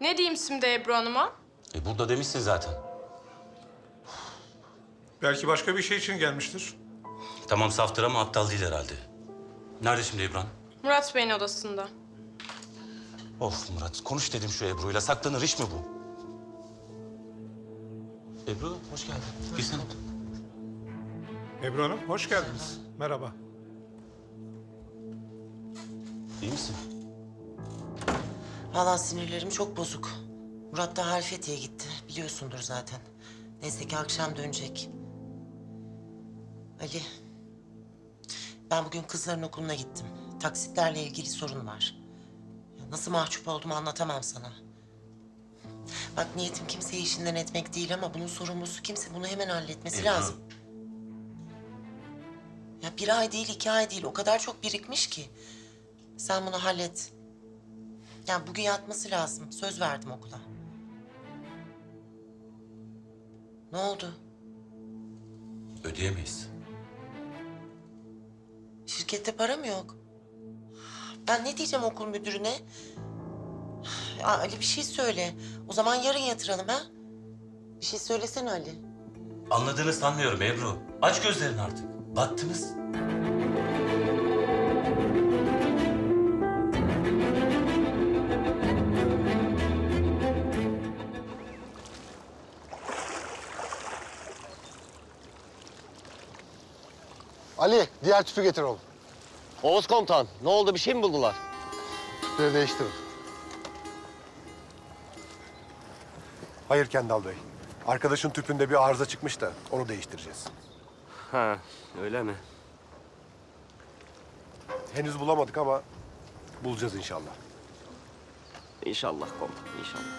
Ne diyeyim şimdi Ebru Hanım'a? Burada demişsin zaten. Belki başka bir şey için gelmiştir. Tamam saftır ama aptal değil herhalde. Nerede şimdi Ebru Hanım? Murat Bey'in odasında. Of Murat, konuş dedim şu Ebru'yla. Saklanır iş mi bu? Ebru, hoş geldin. Girsene. Ebru Hanım, hoş geldiniz. Merhaba. İyi misin? Vallahi sinirlerim çok bozuk. Murat da Halfeti'ye gitti. Biliyorsundur zaten. Neyse ki akşam dönecek. Ali, ben bugün kızların okuluna gittim. Taksitlerle ilgili sorun var. Ya nasıl mahcup olduğumu anlatamam sana. Bak niyetim kimseyi işinden etmek değil ama bunun sorumlusu kimse, bunu hemen halletmesi lazım. Ya bir ay değil, 2 ay değil. O kadar çok birikmiş ki. Sen bunu hallet. Yani bugün yatması lazım. Söz verdim okula. Ne oldu? Ödeyemeyiz. Şirkette para mı yok? Ben ne diyeceğim okul müdürüne? Ali bir şey söyle. O zaman yarın yatıralım ha? Bir şey söylesene Ali. Anladığını sanmıyorum Ebru. Aç gözlerini artık. Battınız. Ali, diğer tüpü getir oğlum. Oğuz komutan, ne oldu? Bir şey mi buldular? Tüpleri değiştirin. Hayır Kendal Bey. Arkadaşın tüpünde bir arıza çıkmış da onu değiştireceğiz. Ha, öyle mi? Henüz bulamadık ama bulacağız inşallah. İnşallah komutan, inşallah.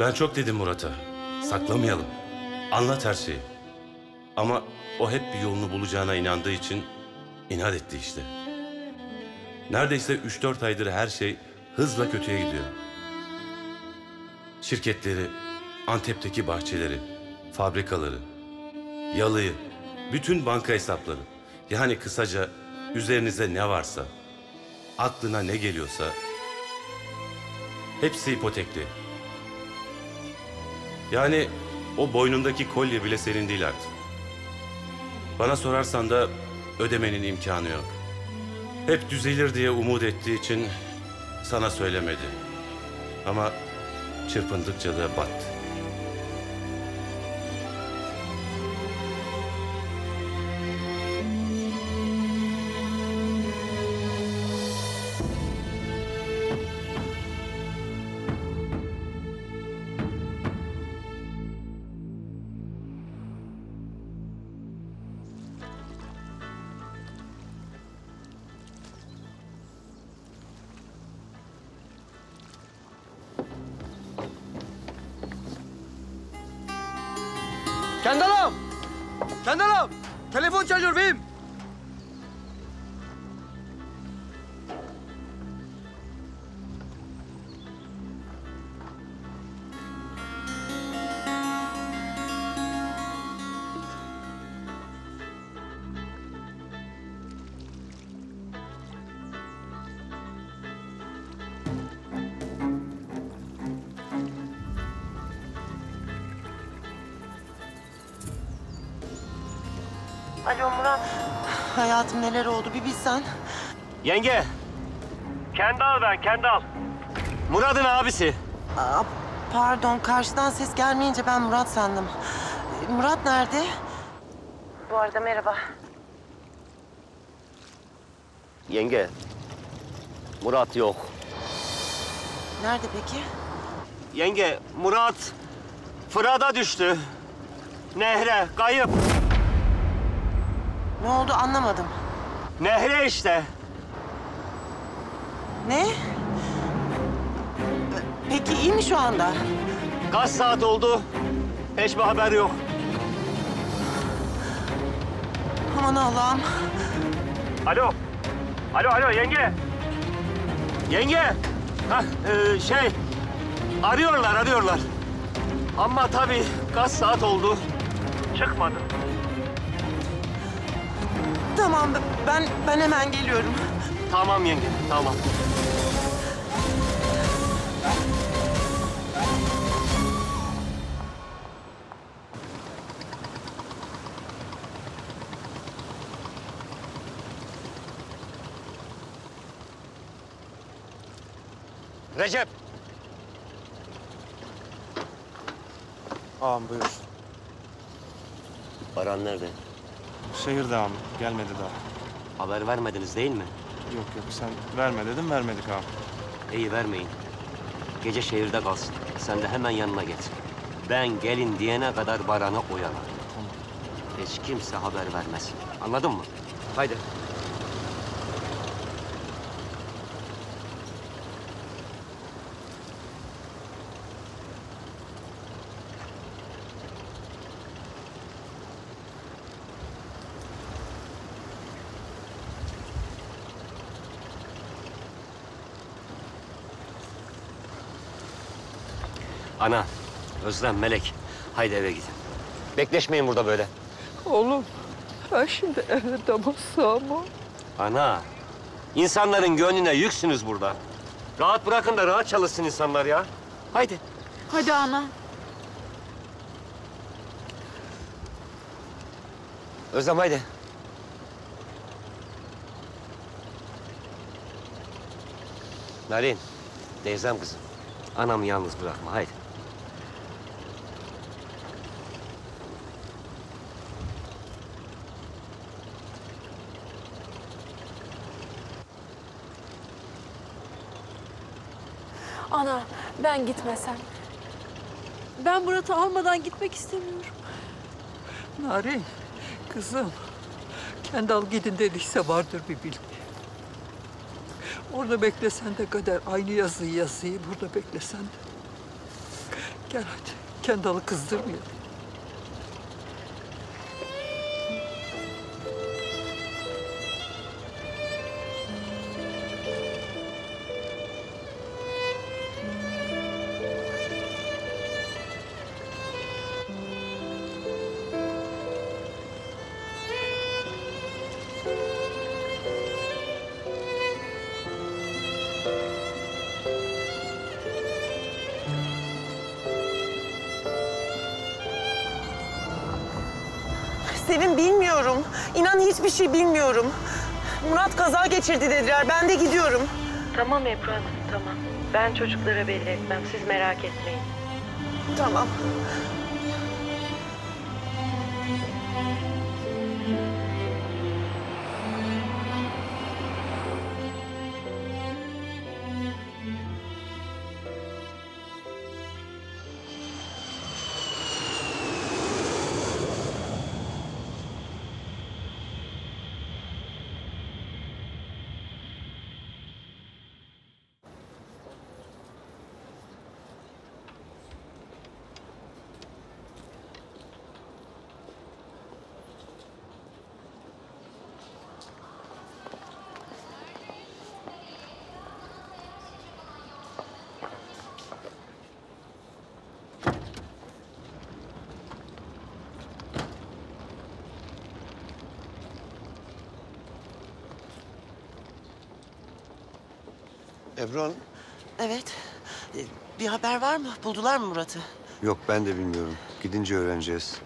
Ben çok dedim Murat'a, saklamayalım, anlat her şeyi. Ama o hep bir yolunu bulacağına inandığı için inat etti işte. Neredeyse 3-4 aydır her şey hızla kötüye gidiyor. Şirketleri, Antep'teki bahçeleri, fabrikaları, yalıyı, bütün banka hesapları. Yani kısaca üzerinize ne varsa, aklına ne geliyorsa hepsi ipotekli. Yani o boynundaki kolye bile senin değil artık. Bana sorarsan da ödemenin imkanı yok. Hep düzelir diye umut ettiği için sana söylemedi. Ama çırpındıkça da battı. Kendal'ım! Kendal'ım! Telefon çalıyor beyim. Alo Murat, hayatım neler oldu bir bilsen. Yenge, Kendal ben, Kendal. Murat'ın abisi. Aa, pardon, karşıdan ses gelmeyince ben Murat sandım. Murat nerede? Bu arada merhaba. Yenge, Murat yok. Nerede peki? Yenge, Murat Fırat'a düştü. Nehre, kayıp. Ne oldu anlamadım. Nehre işte. Ne? Peki iyi mi şu anda? Kaç saat oldu? Hiçbir haber yok. Aman Allah'ım. Alo. Alo, alo yenge. Yenge. Hah, arıyorlar. Ama tabii kaç saat oldu? Çıkmadı. Tamam, ben hemen geliyorum. Tamam yenge, tamam. Recep! Ağam buyur. Baran nerede? Şehirde ağam, gelmedi daha. Haber vermediniz değil mi? Yok yok, sen verme dedim, vermedik ağam. İyi, vermeyin. Gece şehirde kalsın, sen de hemen yanına getir. Ben gelin diyene kadar Baran'a oyalar. Tamam. Hiç kimse haber vermesin, anladın mı? Haydi. Ana, Özlem, Melek, haydi eve gidin. Bekleşmeyin burada böyle. Oğlum, ben şimdi eve damla sığamam. Ana, insanların gönlüne yüksünüz burada. Rahat bırakın da rahat çalışsın insanlar ya. Haydi. Hadi ana. Özlem, haydi. Narin, teyzem kızım, anamı yalnız bırakma, haydi. Ana, ben gitmesem. Ben Murat'ı almadan gitmek istemiyorum. Narin, kızım. Kendal gidin dediyse vardır bir bildiği. Orada beklesen de kader, aynı yazıyı burada beklesen de. Gel hadi, Kendal'ı kızdırmayalım. Sevim, bilmiyorum. İnan hiçbir şey bilmiyorum. Murat kaza geçirdi dediler. Ben de gidiyorum. Tamam Ebru Hanım, tamam. Ben çocuklara belli etmem. Siz merak etmeyin. Tamam. Ebru Hanım. Evet. Bir haber var mı? Buldular mı Murat'ı? Yok, ben de bilmiyorum. Gidince öğreneceğiz.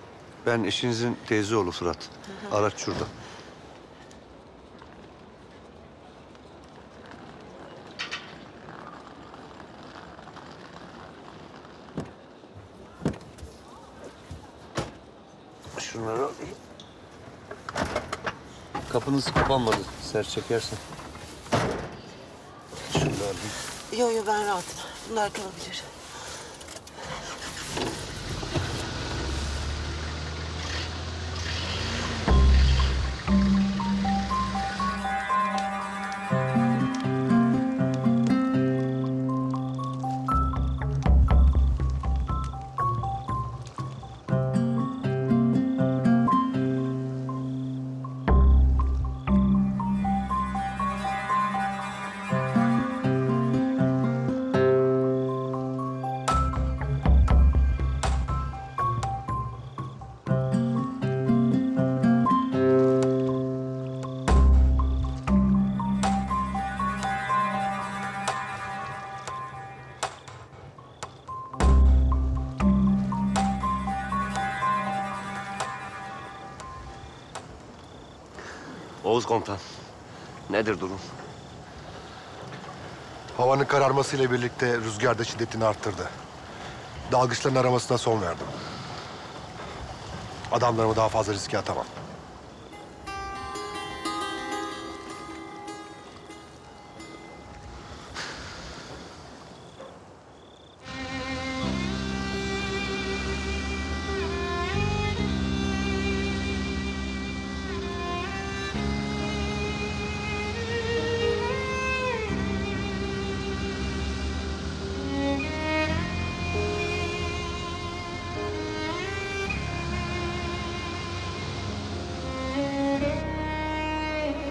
Ben eşinizin teyze oğlu Fırat. Hı-hı. Araç şurada. Şunları al. Kapınız kapanmadı. Sert çekersen. Yok yok, ben rahatım. Bunlar kalabilir. Oğuz komutan, nedir durum? Havanın kararmasıyla birlikte rüzgar da şiddetini arttırdı. Dalgıçların aramasına son verdim. Adamlarımı daha fazla riske atamam.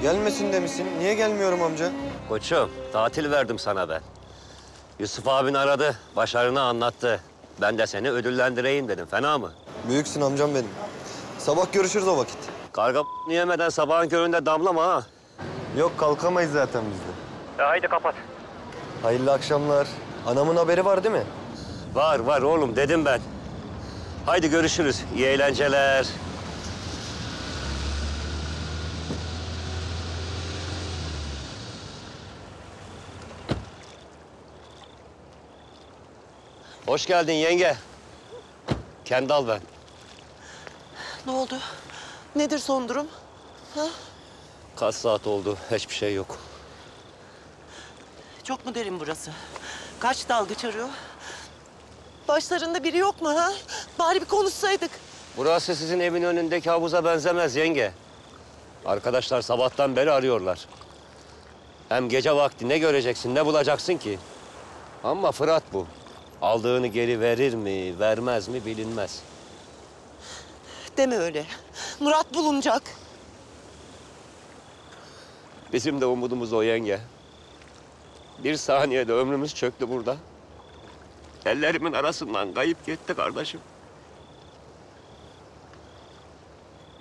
Gelmesin demişsin. Niye gelmiyorum amca? Koçum, tatil verdim sana ben. Yusuf abin aradı, başarını anlattı. Ben de seni ödüllendireyim dedim. Fena mı? Büyüksün amcam benim. Sabah görüşürüz o vakit. Karga yemeden sabahın köründe damlama ha. Yok, kalkamayız zaten biz de. Haydi kapat. Hayırlı akşamlar. Anamın haberi var değil mi? Var, var oğlum. Dedim ben. Haydi görüşürüz. İyi eğlenceler. Hoş geldin yenge. Kendal ben. Ne oldu? Nedir son durum? Ha? Kaç saat oldu? Hiçbir şey yok. Çok mu derin burası? Kaç dalgıç arıyor? Başlarında biri yok mu ha? Bari bir konuşsaydık. Burası sizin evin önündeki havuza benzemez yenge. Arkadaşlar sabahtan beri arıyorlar. Hem gece vakti ne göreceksin, ne bulacaksın ki? Ama Fırat bu. Aldığını geri verir mi, vermez mi bilinmez. Deme öyle. Murat bulunacak. Bizim de umudumuz o yenge. Bir saniyede ömrümüz çöktü burada. Ellerimin arasından kayıp gitti kardeşim.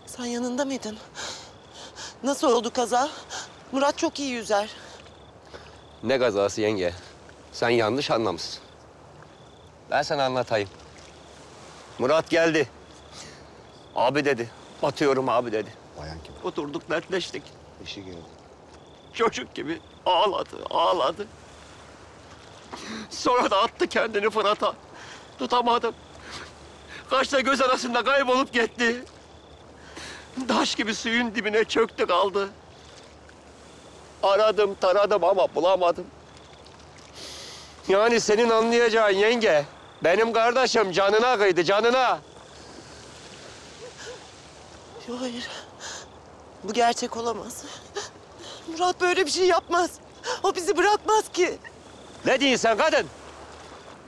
Sen yanında mıydın? Nasıl oldu kaza? Murat çok iyi yüzer. Ne kazası yenge? Sen yanlış anlamışsın. Ben sana anlatayım. Murat geldi. Abi dedi. Batıyorum abi dedi. Bayan kim? Oturduk, dertleştik. İşi geldi. Çocuk gibi ağladı, ağladı. Sonra da attı kendini Fırat'a. Tutamadım. Kaşla göz arasında kaybolup gitti. Taş gibi suyun dibine çöktü kaldı. Aradım, taradım ama bulamadım. Yani senin anlayacağın yenge, benim kardeşim canına kıydı, canına. Yok, hayır. Bu gerçek olamaz. Murat böyle bir şey yapmaz. O bizi bırakmaz ki. Ne diyorsun sen kadın?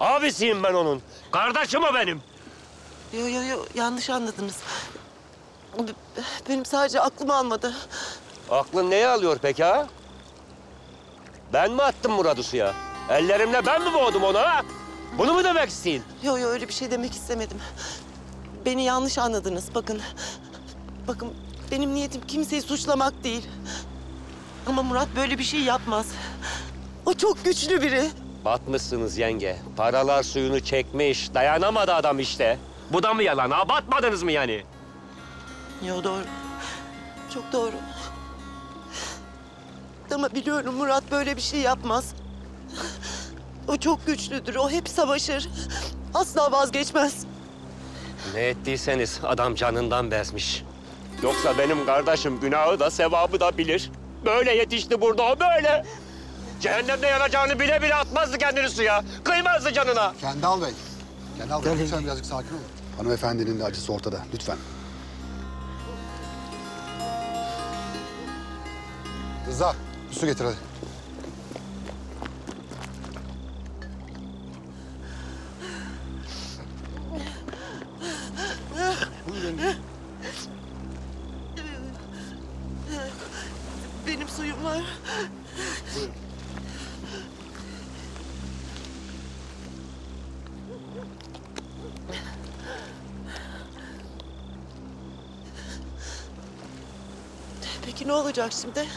Abisiyim ben onun. Kardeşim o benim. Yok, yok, yok. Yanlış anladınız. Benim sadece aklım almadı. Aklın neye alıyor peki ha? Ben mi attım Murat'ı suya? Ellerimle ben mi boğdum onu ha? Bunu mu demek isteyin? Yok yok, öyle bir şey demek istemedim. Beni yanlış anladınız. Bakın, bakın benim niyetim kimseyi suçlamak değil. Ama Murat böyle bir şey yapmaz. O çok güçlü biri. Batmışsınız yenge. Paralar suyunu çekmiş. Dayanamadı adam işte. Bu da mı yalan ha? Batmadınız mı yani? Yok, doğru. Çok doğru. Ama biliyorum Murat böyle bir şey yapmaz. O çok güçlüdür, o hep savaşır. Asla vazgeçmez. Ne ettiyseniz adam canından bezmiş. Yoksa benim kardeşim günahı da sevabı da bilir. Böyle yetişti burada o, böyle. Cehennemde yanacağını bile bile atmazdı kendini suya. Kıymazdı canına. Kendal Bey, Kendal Bey lütfen birazcık sakin olun. Hanımefendinin de acısı ortada, lütfen. Rıza, su getir hadi. Benim suyum var. Buyurun. Peki ne olacak şimdi?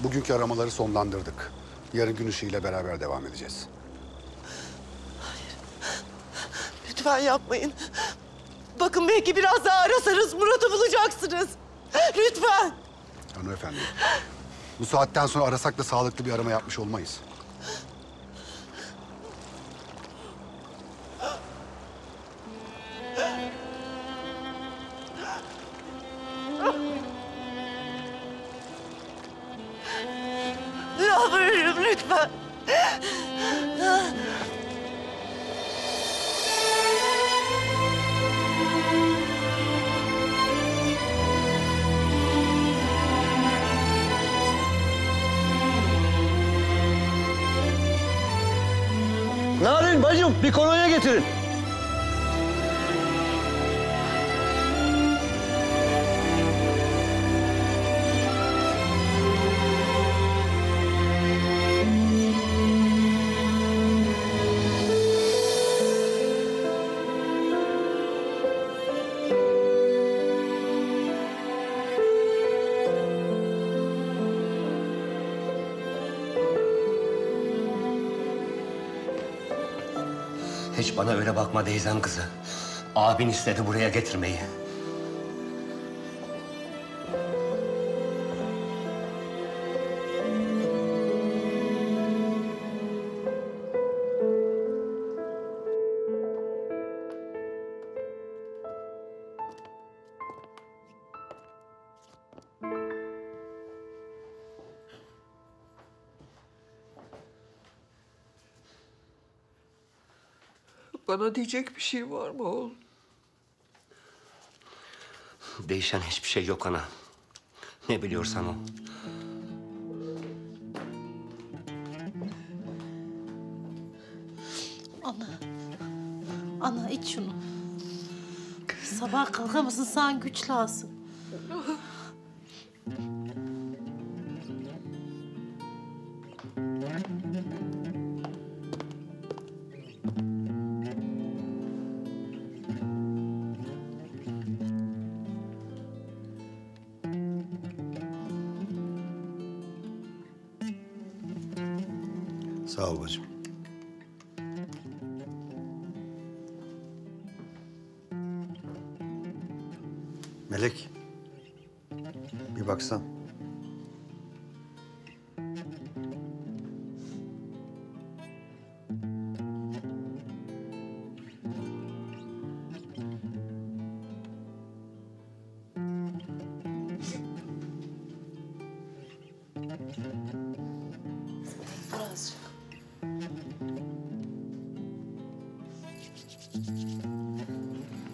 Bugünkü aramaları sonlandırdık. Yarın gün ışığıyla beraber devam edeceğiz. Lütfen yapmayın. Bakın belki biraz daha arasanız Murat'ı bulacaksınız. Lütfen. Hanımefendi, bu saatten sonra arasak da sağlıklı bir arama yapmış olmayız. Yalvarırım lütfen. Narin bacım, bir kolonya getirin. Hiç bana öyle bakma teyzem kızı. Abin istedi buraya getirmeyi. Bana diyecek bir şey var mı oğlum? Değişen hiçbir şey yok ana. Ne biliyorsan o. Ana iç şunu. Sabah kalkamazsın, sana güç lazım. Sağ ol bacım. Melek, bir baksan.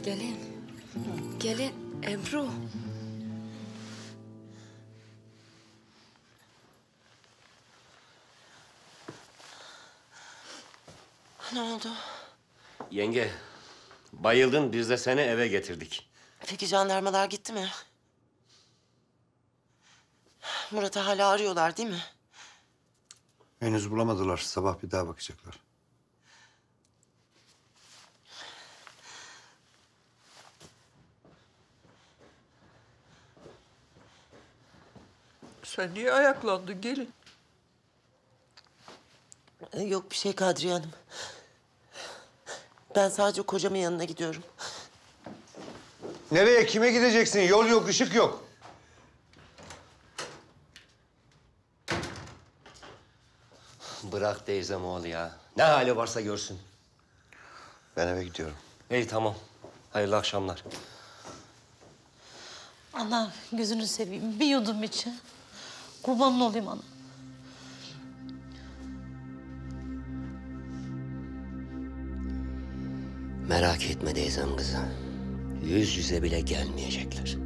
Gelin, gelin Ebru. Ne oldu? Yenge, bayıldın, biz de seni eve getirdik. Peki jandarmalar gitti mi? Murat'ı hala arıyorlar değil mi? Henüz bulamadılar, sabah bir daha bakacaklar. Sen niye ayaklandın gelin? Yok bir şey Kadriye Hanım. Ben sadece kocamın yanına gidiyorum. Nereye, kime gideceksin? Yol yok, ışık yok. Bırak teyzem oğlu ya. Ne hali varsa görsün. Ben eve gidiyorum. İyi tamam. Hayırlı akşamlar. Anam gözünü seveyim. Bir yudum için. Kurbanın olayım ana. Merak etme teyzem kızı. Yüz yüze bile gelmeyecekler.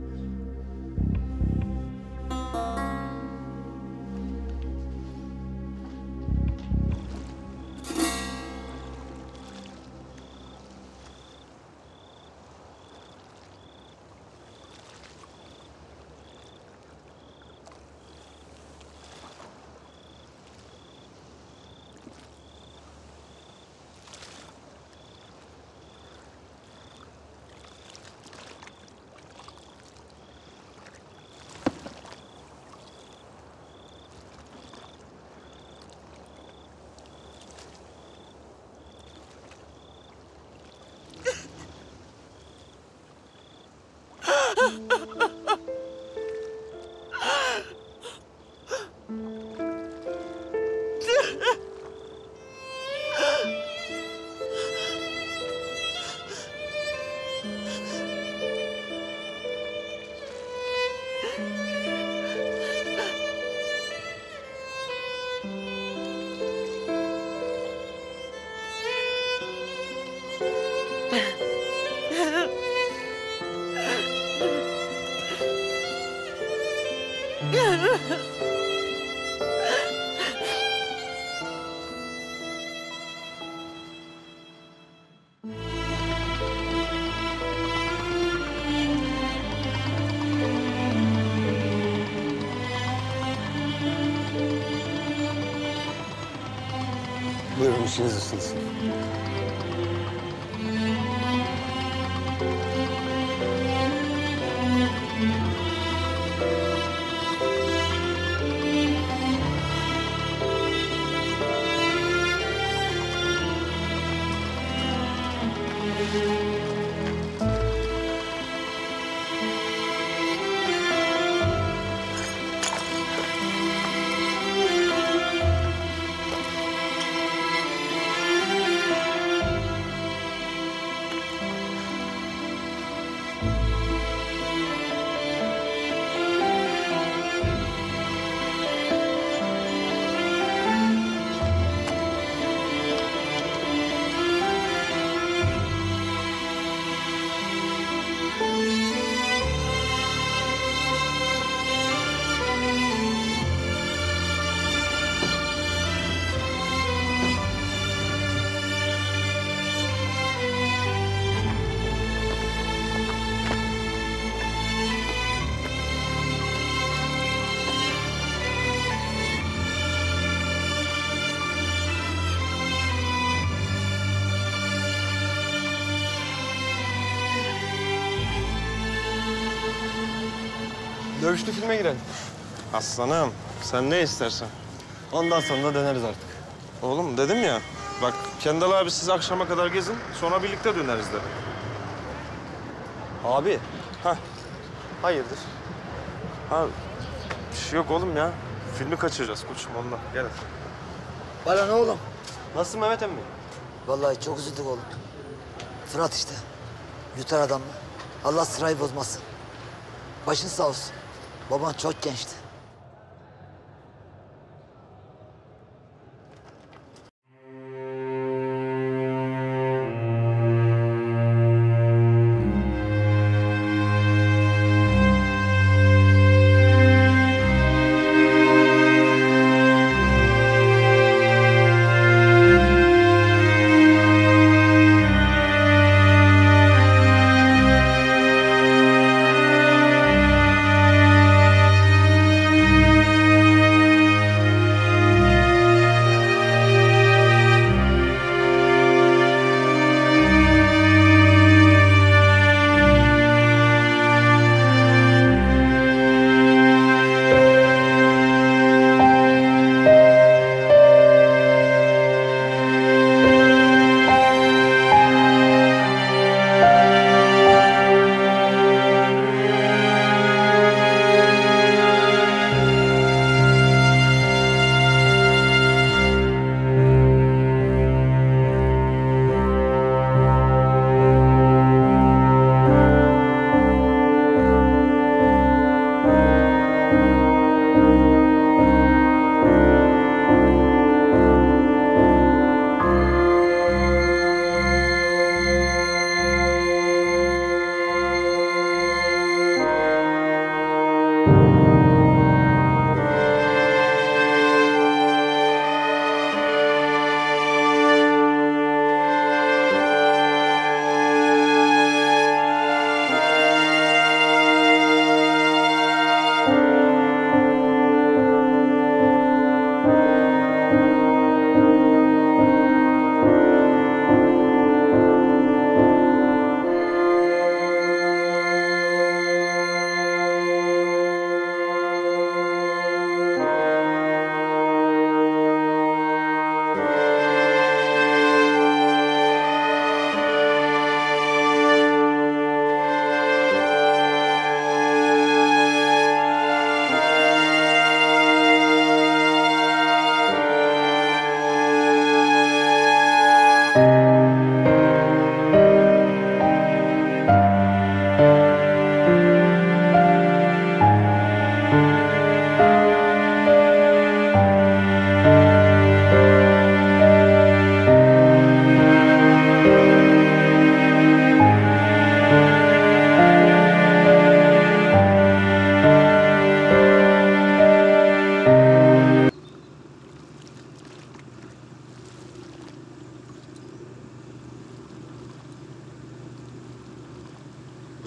Buyurun, işiniz ısınsın. Dövüşlü filme girelim. Aslanım, sen ne istersen. Ondan sonra da döneriz artık. Oğlum dedim ya, bak Kendal abi siz akşama kadar gezin, sonra birlikte döneriz dedim. Abi, ha, hayırdır? Ha, bir şey yok oğlum ya. Filmi kaçıracağız koçum onunla, gel hadi. Baran oğlum. Nasılsın Mehmet emmi? Vallahi çok üzüldük oğlum. Fırat işte, yutar adamla. Allah sırayı bozmasın. Başın sağ olsun. Baban çok gençti.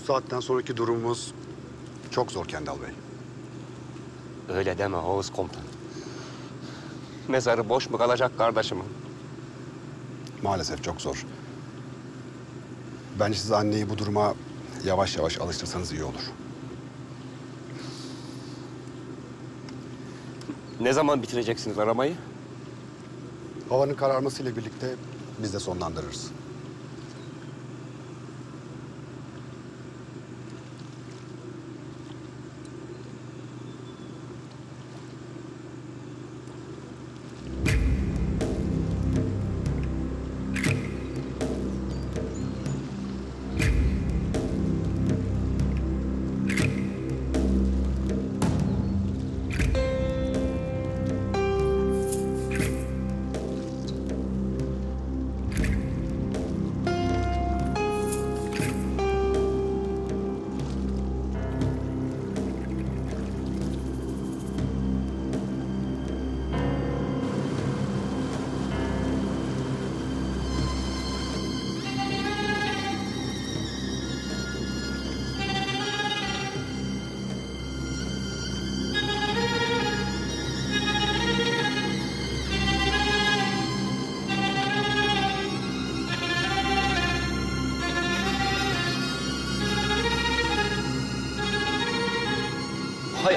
Saatten sonraki durumumuz çok zor Kendal Bey. Öyle deme Oğuz komutan. Mezarı boş mu kalacak kardeşimin? maalesef çok zor. Bence siz anneyi bu duruma yavaş yavaş alıştırsanız iyi olur. Ne zaman bitireceksiniz aramayı? Havanın kararmasıyla birlikte biz de sonlandırırız.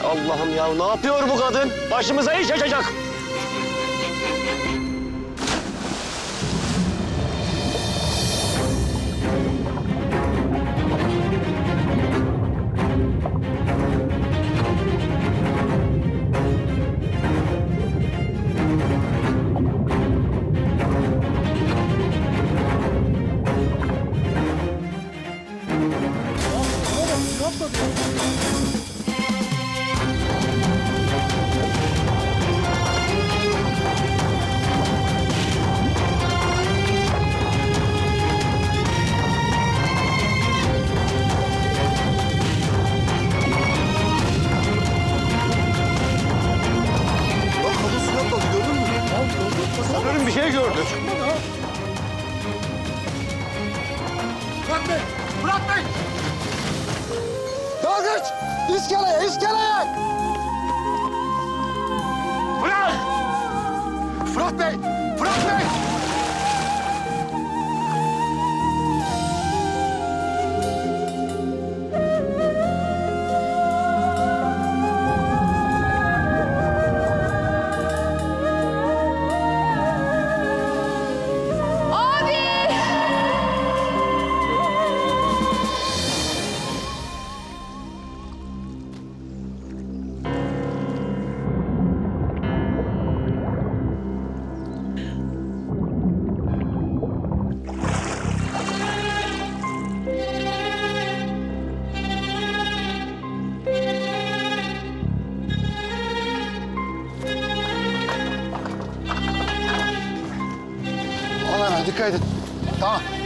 Allah'ım ya, ne yapıyor bu kadın? Başımıza iş açacak.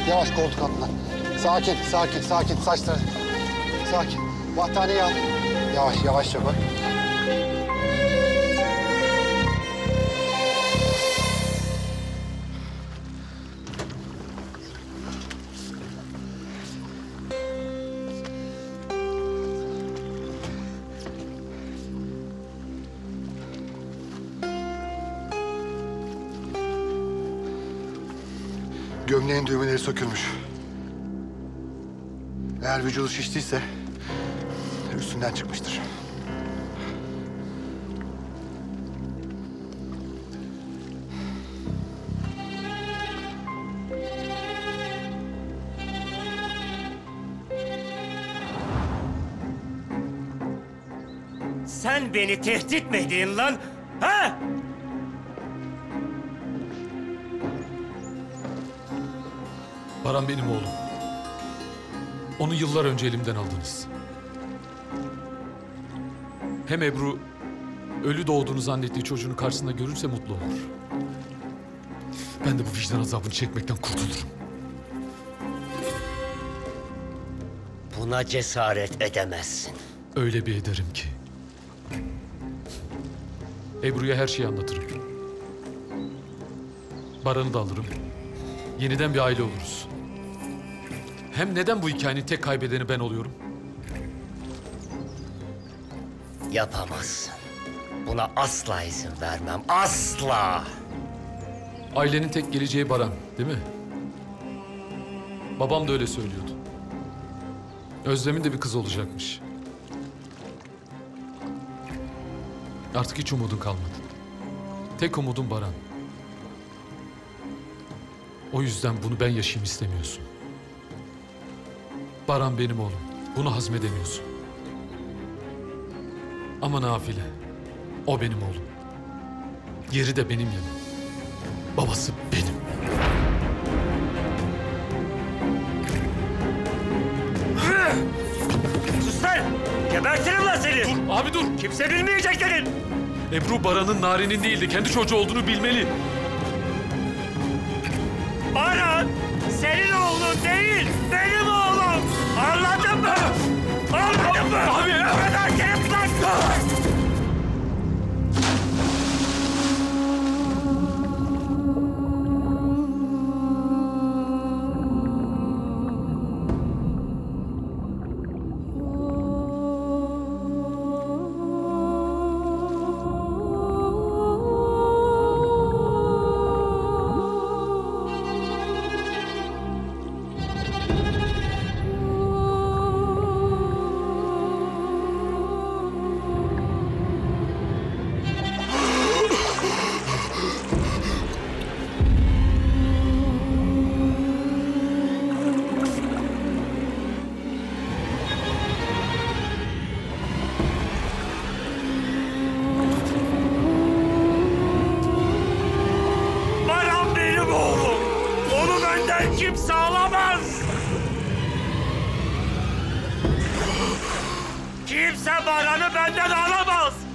Yavaş koltuk altına. Sakin, sakin, sakin. Saçları. Sakin. Battaniyeyi al. Yavaş, yavaş bak. Gömleğin düğmeleri sökülmüş. Eğer vücudu şiştiyse üstünden çıkmıştır. Sen beni tehdit mi ediyorsun lan? Ha? Baran benim oğlum. Onu yıllar önce elimden aldınız. Hem Ebru ölü doğduğunu zannettiği çocuğunu karşısında görürse mutlu olur. Ben de bu vicdan azabını çekmekten kurtulurum. Buna cesaret edemezsin. Öyle bir ederim ki. Ebru'ya her şeyi anlatırım. Baran'ı da alırım. Yeniden bir aile oluruz. Hem neden bu hikayenin tek kaybedeni ben oluyorum? Yapamazsın. Buna asla izin vermem. Asla! Ailenin tek geleceği Baran, değil mi? Babam da öyle söylüyordu. Özlem'in de bir kızı olacakmış. Artık hiç umudun kalmadı. Tek umudun Baran. O yüzden bunu ben yaşayayım istemiyorsun. Baran benim oğlum. Bunu hazmedemiyorsun. Ama nafile. O benim oğlum. Yeri de benim yanım. Babası benim. Sus lan! Gebertirim lan seni! Dur abi dur! Kimse bilmeyecek dedin! Ebru Baran'ın, Narin'in değildi. Kendi çocuğu olduğunu bilmeli. Baran senin oğlun değil, benim oğlum! Anladın mı? Anladın mı? Abi! Gebertirim lan! Kimse Baran'ı benden alamaz!